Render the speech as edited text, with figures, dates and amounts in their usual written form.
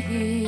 away.